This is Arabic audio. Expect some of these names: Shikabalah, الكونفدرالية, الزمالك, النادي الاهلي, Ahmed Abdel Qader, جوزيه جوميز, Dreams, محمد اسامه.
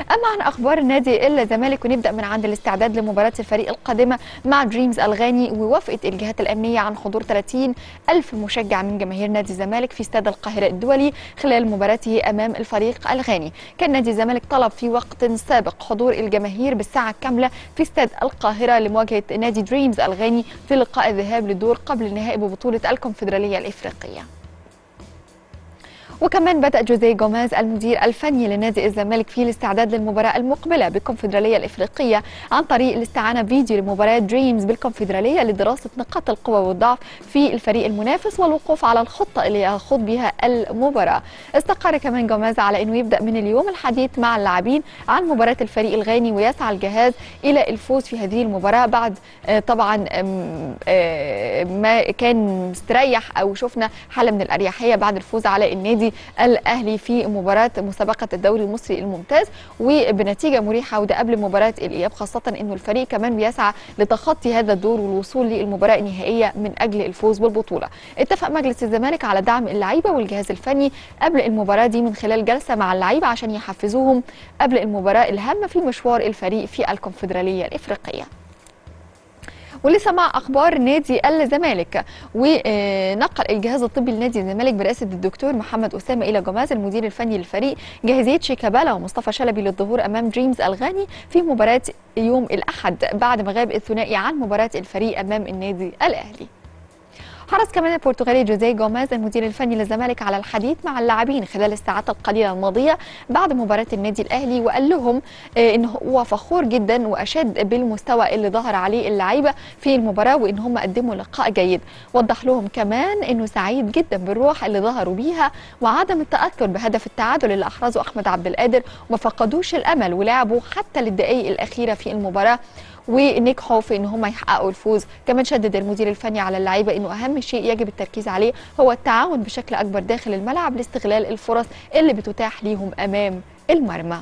اما عن اخبار نادي الزمالك ونبدا من عند الاستعداد لمباراه الفريق القادمه مع دريمز الغاني، ووافقت الجهات الامنيه عن حضور 30,000 مشجع من جماهير نادي الزمالك في استاد القاهره الدولي خلال مباراته امام الفريق الغاني. كان نادي الزمالك طلب في وقت سابق حضور الجماهير بالساعه الكامله في استاد القاهره لمواجهه نادي دريمز الغاني في لقاء الذهاب للدور قبل النهائي ببطوله الكونفدراليه الافريقيه. وكمان بدأ جوزيه جوميز المدير الفني لنادي الزمالك في الاستعداد للمباراة المقبلة بالكونفدرالية الإفريقية عن طريق الاستعانة بفيديو لمباراة دريمز بالكونفدرالية لدراسة نقاط القوة والضعف في الفريق المنافس والوقوف على الخطة اللي يخوض بها المباراة. استقر كمان جوميز على أنه يبدأ من اليوم الحديث مع اللاعبين عن مباراة الفريق الغاني، ويسعى الجهاز إلى الفوز في هذه المباراة بعد طبعا ما كان مستريح أو شفنا حالة من الأريحية بعد الفوز على النادي الأهلي في مباراة مسابقة الدوري المصري الممتاز وبنتيجة مريحة، وده قبل مباراة الإياب، خاصة أنه الفريق كمان بيسعى لتخطي هذا الدور والوصول للمباراة النهائية من أجل الفوز بالبطولة. اتفق مجلس الزمالك على دعم اللعيبة والجهاز الفني قبل المباراة دي من خلال جلسة مع اللعيبة عشان يحفزوهم قبل المباراة الهامة في مشوار الفريق في الكونفدرالية الإفريقية. ولسه مع اخبار نادي الزمالك، ونقل الجهاز الطبي لنادي الزمالك برئاسه الدكتور محمد اسامه الى جوميز المدير الفني للفريق جاهزيه شيكابالا ومصطفى شلبي للظهور امام دريمز الغاني في مباراه يوم الاحد بعد ما غاب الثنائي عن مباراه الفريق امام النادي الاهلي. حرص كمان البرتغالي جوزيه جوميز المدير الفني للزمالك على الحديث مع اللاعبين خلال الساعات القليله الماضيه بعد مباراه النادي الاهلي، وقال لهم ان هو فخور جدا واشاد بالمستوى اللي ظهر عليه اللعيبه في المباراه وان هم قدموا لقاء جيد. وضح لهم كمان انه سعيد جدا بالروح اللي ظهروا بيها وعدم التاثر بهدف التعادل اللي احرزه احمد عبد القادر، وما فقدوش الامل ولعبوا حتى للدقائق الاخيره في المباراه ونجحوا في ان هم يحققوا الفوز. كمان شدد المدير الفني على اللعيبه انه اهم شيء يجب التركيز عليه هو التعاون بشكل اكبر داخل الملعب لاستغلال الفرص اللي بتتاح ليهم امام المرمى.